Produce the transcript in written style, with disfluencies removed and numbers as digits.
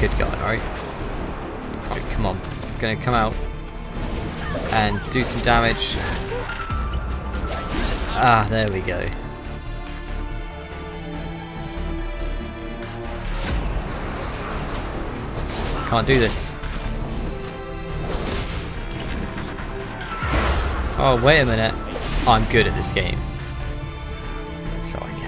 Good guy, alright? Right, come on. I'm gonna come out and do some damage. Ah, there we go. Can't do this. Oh, wait a minute. I'm good at this game. Sorry.